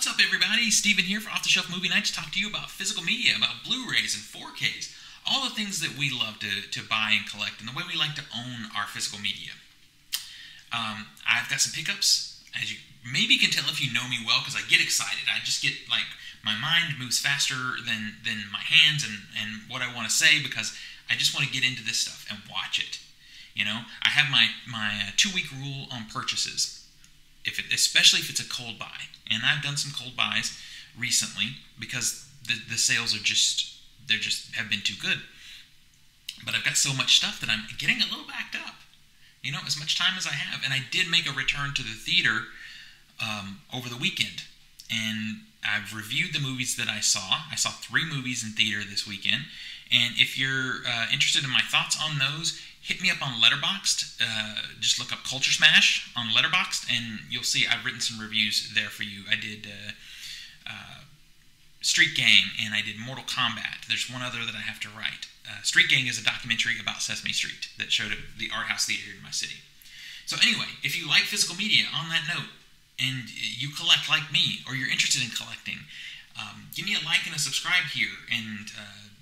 What's up, everybody? Steven here for Off The Shelf Movie Night to talk to you about physical media, about Blu-rays and 4Ks, all the things that we love to buy and collect, and the way we like to own our physical media. I've got some pickups, as you maybe can tell if you know me well, because I get excited. I just get, like, my mind moves faster than my hands and what I want to say, because I just want to get into this stuff and watch it. You know, I have my two-week rule on purchases. Especially if it's a cold buy, and I've done some cold buys recently because the sales are just have been too good. But I've got so much stuff that I'm getting a little backed up, you know, as much time as I have. And I did make a return to the theater over the weekend, and I've reviewed the movies that I saw. I saw 3 movies in theater this weekend, and if you're interested in my thoughts on those, hit me up on Letterboxd. Just look up Culture Smash on Letterboxd, and you'll see I've written some reviews there for you. I did Street Gang, and I did Mortal Kombat. There's one other that I have to write. Street Gang is a documentary about Sesame Street that showed at the art house theater in my city. So anyway, if you like physical media, on that note, and you collect like me, or you're interested in collecting, give me a like and a subscribe here, and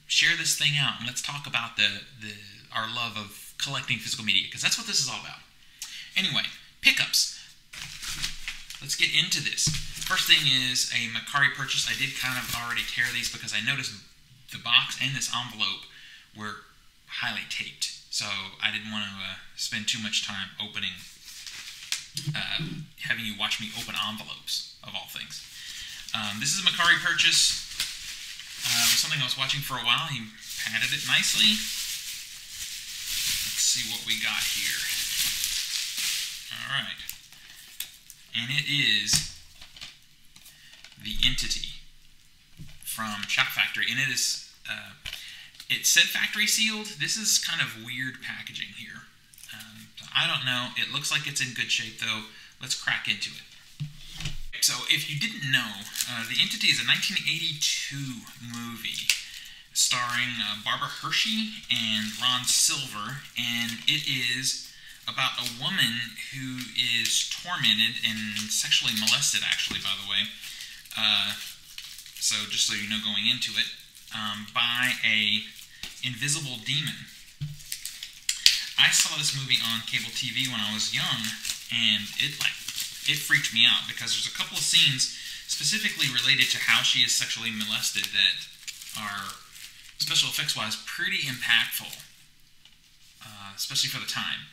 share this thing out, and let's talk about our love of collecting physical media, because that's what this is all about. Anyway, pickups. Let's get into this. First thing is a Mercari purchase. I did kind of already tear these because I noticed the box and this envelope were highly taped, so I didn't want to spend too much time opening, having you watch me open envelopes, of all things. This is a Mercari purchase. It was something I was watching for a while. He padded it nicely. See what we got here. Alright. And it is The Entity from Scream Factory. And it is, it said factory sealed. This is kind of weird packaging here. I don't know. It looks like it's in good shape, though. Let's crack into it. So, if you didn't know, The Entity is a 1982 movie, starring Barbara Hershey and Ron Silver, and it is about a woman who is tormented and sexually molested, actually, by the way, so just so you know going into it, by a invisible demon. I saw this movie on cable TV when I was young, and it freaked me out, because there's a couple of scenes specifically related to how she is sexually molested that are, special effects-wise, pretty impactful, especially for the time.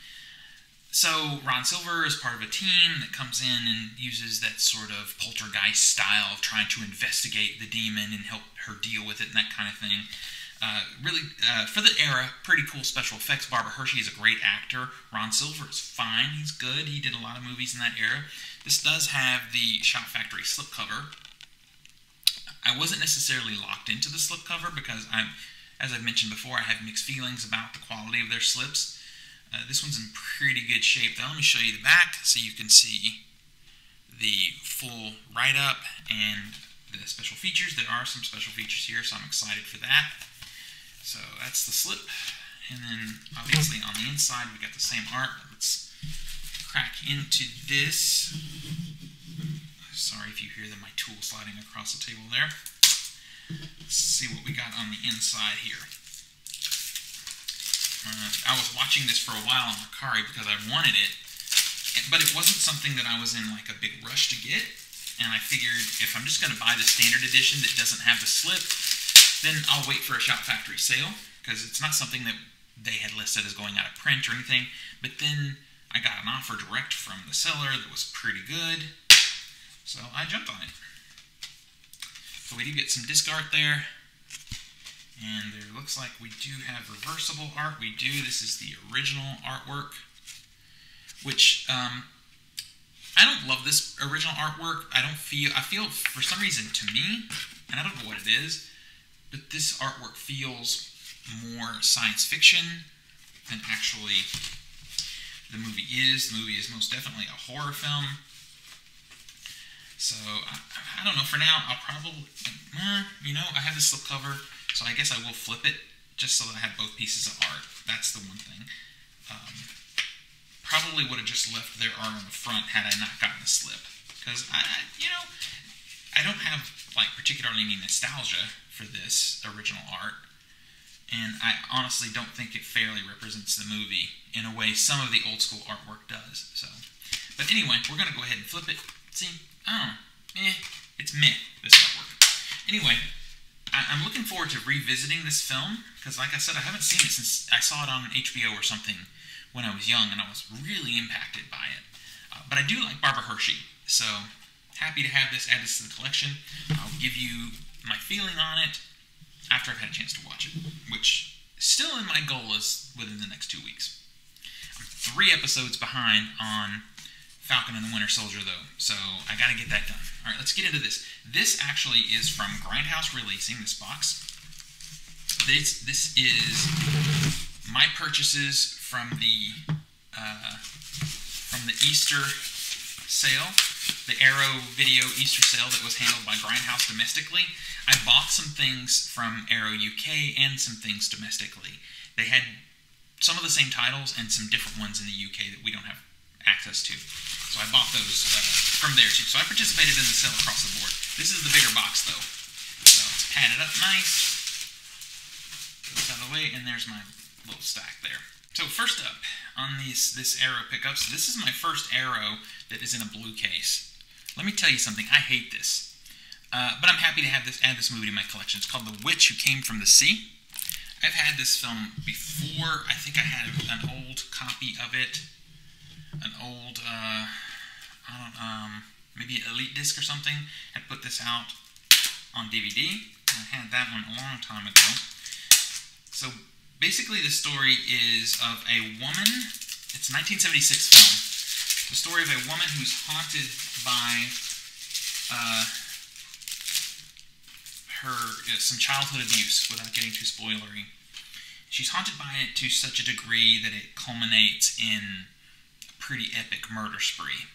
So Ron Silver is part of a team that comes in and uses that sort of poltergeist style of trying to investigate the demon and help her deal with it and that kind of thing. Really, for the era, pretty cool special effects. Barbara Hershey is a great actor. Ron Silver is fine. He's good. He did a lot of movies in that era. This does have the Scream Factory slipcover. I wasn't necessarily locked into the slipcover because as I've mentioned before, I have mixed feelings about the quality of their slips. This one's in pretty good shape, though. Let me show you the back so you can see the full write-up and the special features. There are some special features here, so I'm excited for that. So that's the slip. And then, obviously, on the inside, we got the same art. Let's crack into this. Sorry if you hear my tool sliding across the table there. Let's see what we got on the inside here. I was watching this for a while on Mercari because I wanted it, but it wasn't something that I was in like a big rush to get, and I figured if I'm just going to buy the standard edition that doesn't have the slip, then I'll wait for a Scream Factory sale, because it's not something that they had listed as going out of print or anything. But then I got an offer direct from the seller that was pretty good, so I jumped on it. So we do get some disc art there. And there looks like we do have reversible art. We do. This is the original artwork, which I don't love this original artwork. I feel for some reason to me, and I don't know what it is, but this artwork feels more science fiction than actually the movie is. The movie is most definitely a horror film. So, I don't know, for now, I'll probably, you know, I have this slipcover, so I guess I will flip it, just so that I have both pieces of art. That's the one thing. Probably would have just left their art on the front had I not gotten the slip, because, you know, I don't have, like, particularly any nostalgia for this original art, and I honestly don't think it fairly represents the movie in a way some of the old school artwork does, so. But anyway, we're going to go ahead and flip it. See, I don't know, it's meh, this artwork. Anyway, I'm looking forward to revisiting this film, because like I said, I haven't seen it since I saw it on HBO or something when I was young, and I was really impacted by it. But I do like Barbara Hershey, so happy to have this, add this to the collection. I'll give you my feeling on it after I've had a chance to watch it, which still in my goal is within the next 2 weeks. I'm 3 episodes behind on Falcon and the Winter Soldier, though, so I gotta get that done. All right, let's get into this. This actually is from Grindhouse Releasing, this box. This is my purchases from the Easter sale, the Arrow Video Easter sale that was handled by Grindhouse domestically. I bought some things from Arrow UK and some things domestically. They had some of the same titles and some different ones in the UK that we don't have access to. So I bought those from there too. So I participated in the sale across the board. This is the bigger box though. So it's padded up nice. Goes out of the way, and there's my little stack there. So first up on this Arrow pickups, this is my first Arrow that is in a blue case. Let me tell you something, I hate this. But I'm happy to have this, add this movie to my collection. It's called The Witch Who Came From the Sea. I've had this film before. I think I had an old copy of it. An old, maybe an Elite Disc or something. I put this out on DVD. I had that one a long time ago. So basically the story is of a woman, it's a 1976 film, the story of a woman who's haunted by some childhood abuse, without getting too spoilery. She's haunted by it to such a degree that it culminates in a pretty epic murder spree.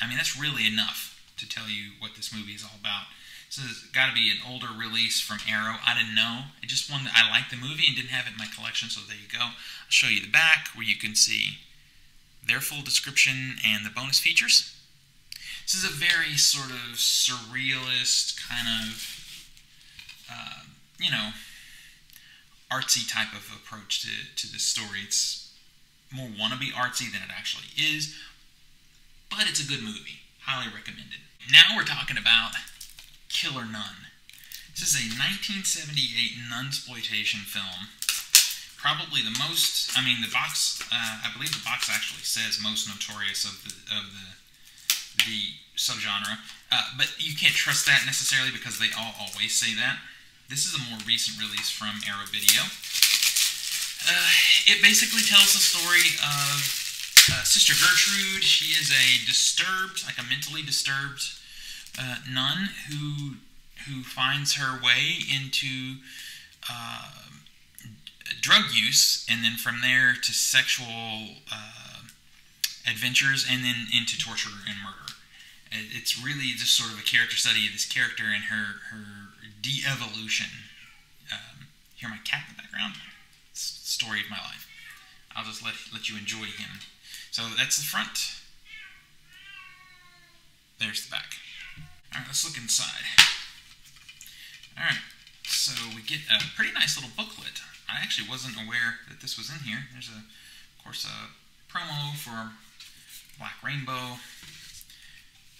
I mean, that's really enough to tell you what this movie is all about. So it's got to be an older release from Arrow. I didn't know. It just one that I liked the movie and didn't have it in my collection, so there you go. I'll show you the back where you can see their full description and the bonus features. This is a very sort of surrealist kind of, you know, artsy type of approach to this story. It's more wannabe artsy than it actually is, but it's a good movie. Highly recommended. Now we're talking about Killer Nun. This is a 1978 nunsploitation film. Probably the most, I mean, the box, I believe the box actually says most notorious of the subgenre. But you can't trust that necessarily because they all always say that. This is a more recent release from Arrow Video. It basically tells the story of Sister Gertrude. She is a disturbed, like a mentally disturbed nun who finds her way into drug use, and then from there to sexual adventures, and then into torture and murder. It's really just sort of a character study of this character and her de-evolution. Hear my cat in the background. It's the story of my life. I'll just let you enjoy him. So that's the front. There's the back. All right, let's look inside. All right, so we get a pretty nice little booklet. I actually wasn't aware that this was in here. There's, of course, a promo for Black Rainbow.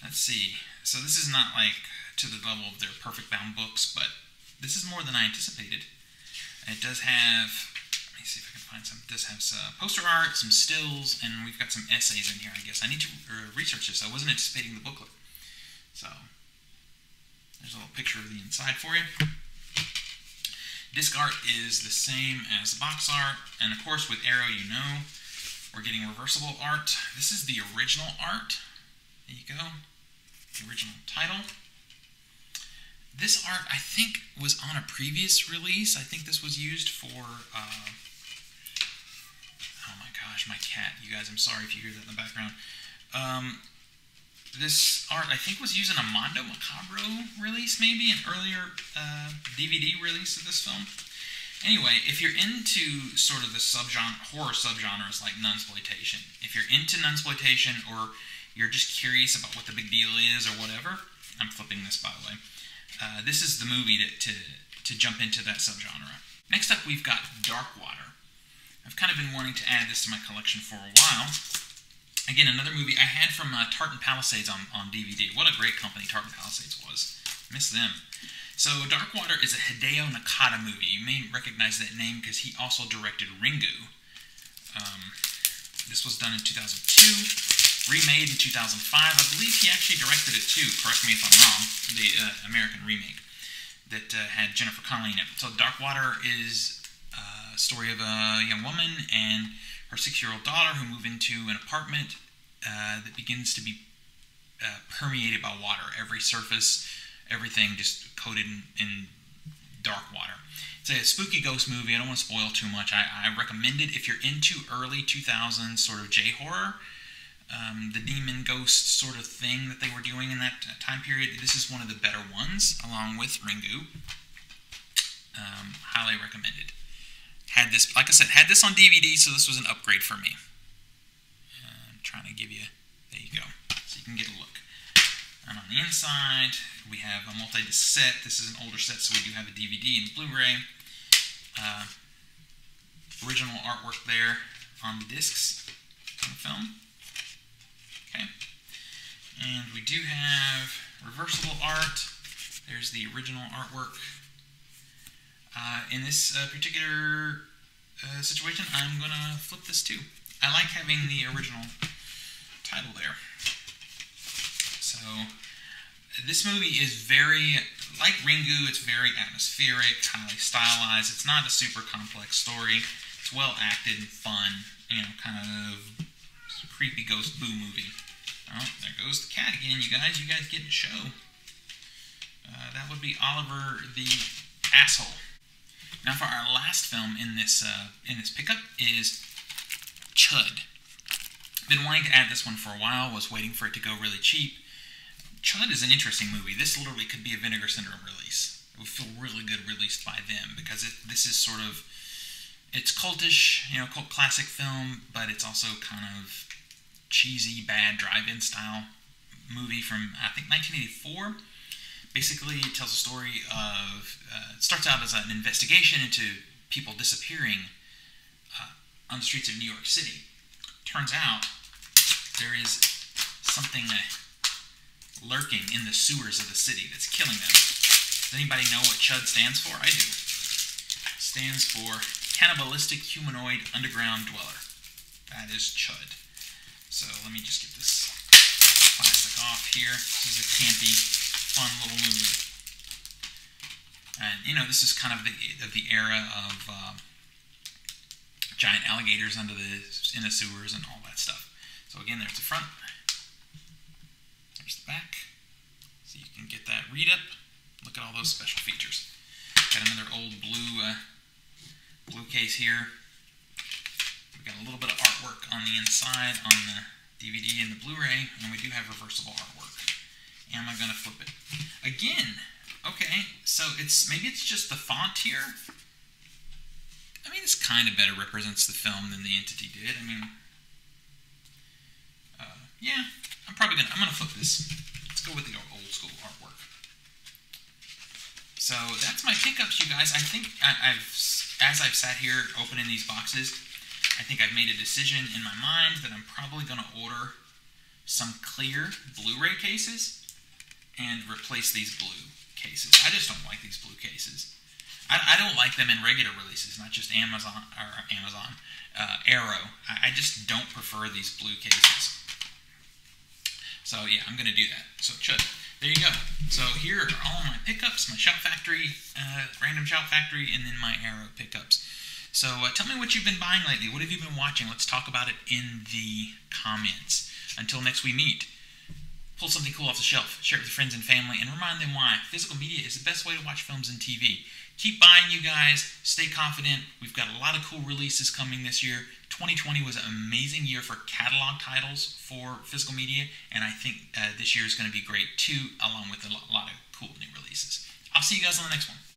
Let's see. So this is not, like, to the level of their perfect bound books, but this is more than I anticipated. It does have, let me see if I can find some. It does have some poster art, some stills, and we've got some essays in here, I guess. I need to research this. I wasn't anticipating the booklet. So there's a little picture of the inside for you. Disc art is the same as the box art, and of course with Arrow, you know, we're getting reversible art. This is the original art. There you go, the original title. This art, I think, was on a previous release. I think this was used for, oh my gosh, my cat. You guys, I'm sorry if you hear that in the background. This art, I think, was used in a Mondo Macabro release, maybe, an earlier DVD release of this film. Anyway, if you're into sort of the horror subgenres like nunsploitation, if you're into nunsploitation or you're just curious about what the big deal is or whatever, I'm flipping this, by the way. This is the movie to jump into that subgenre. Next up, we've got Dark Water. I've kind of been wanting to add this to my collection for a while. Again, another movie I had from Tartan Palisades on DVD. What a great company Tartan Palisades was. Miss them. So, Dark Water is a Hideo Nakata movie. You may recognize that name because he also directed Ringu. This was done in 2002, remade in 2005. I believe he actually directed it too, correct me if I'm wrong, the American remake that had Jennifer Connelly in it. So Dark Water is a story of a young woman and her 6-year-old daughter who move into an apartment that begins to be permeated by water. Every surface, everything just coated in dark water. It's a spooky ghost movie. I don't want to spoil too much. I recommend it if you're into early 2000s sort of J-horror, the demon ghost sort of thing that they were doing in that time period. This is one of the better ones, along with Ringu. Highly recommended. Had this, like I said, had this on DVD, so this was an upgrade for me. I'm trying to give you, there you go, so you can get a look. And on the inside, we have a multi-disc set. This is an older set, so we do have a DVD and Blu-ray. Original artwork there on the discs on the film. Okay. And we do have reversible art. There's the original artwork. In this particular situation, I'm going to flip this too. I like having the original title there. So, this movie is very, like Ringu, it's very atmospheric, highly stylized. It's not a super complex story. It's well acted and fun, you know, kind of creepy ghost boo movie. Oh, there goes the cat again, you guys. You guys get the show. That would be Oliver the Asshole. Now for our last film in this pickup is Chud. Been wanting to add this one for a while, was waiting for it to go really cheap. Chud is an interesting movie. This literally could be a Vinegar Syndrome release. It would feel really good released by them because this is sort of, it's cultish, you know, cult classic film, but it's also kind of cheesy, bad drive-in style movie from, I think, 1984. Basically, it tells a story of, it starts out as an investigation into people disappearing on the streets of New York City. Turns out there is something lurking in the sewers of the city that's killing them. Does anybody know what CHUD stands for? I do. It stands for Cannibalistic Humanoid Underground Dweller. That is CHUD. So let me just get this plastic off here. This is a campy, fun little movie. And, you know, this is kind of the era of giant alligators under the, in the sewers and all that stuff. So again, there's the front. There's the back, so you can get that read up. Look at all those special features. Got another old blue blue case here. We got a little bit of artwork on the inside on the DVD and the Blu-ray, and we do have reversible artwork. Am I gonna flip it again? Okay, so it's maybe it's just the font here. I mean, this kind of better represents the film than The Entity did. I mean, yeah. I'm gonna flip this. Let's go with the old school artwork. So that's my pickups, you guys. I think as I've sat here opening these boxes, I think I've made a decision in my mind that I'm probably gonna order some clear Blu-ray cases and replace these blue cases. I just don't like these blue cases. I don't like them in regular releases, not just Amazon or Arrow. I just don't prefer these blue cases. So yeah, I'm gonna do that. So Chud, there you go. So here are all my pickups, my Shout Factory, random Shout Factory, and then my Arrow pickups. So tell me what you've been buying lately. What have you been watching? Let's talk about it in the comments. Until next we meet, pull something cool off the shelf, share it with your friends and family, and remind them why physical media is the best way to watch films and TV. Keep buying, you guys. Stay confident. We've got a lot of cool releases coming this year. 2020 was an amazing year for catalog titles for physical media, and I think this year is going to be great too, along with a lot of cool new releases. I'll see you guys on the next one.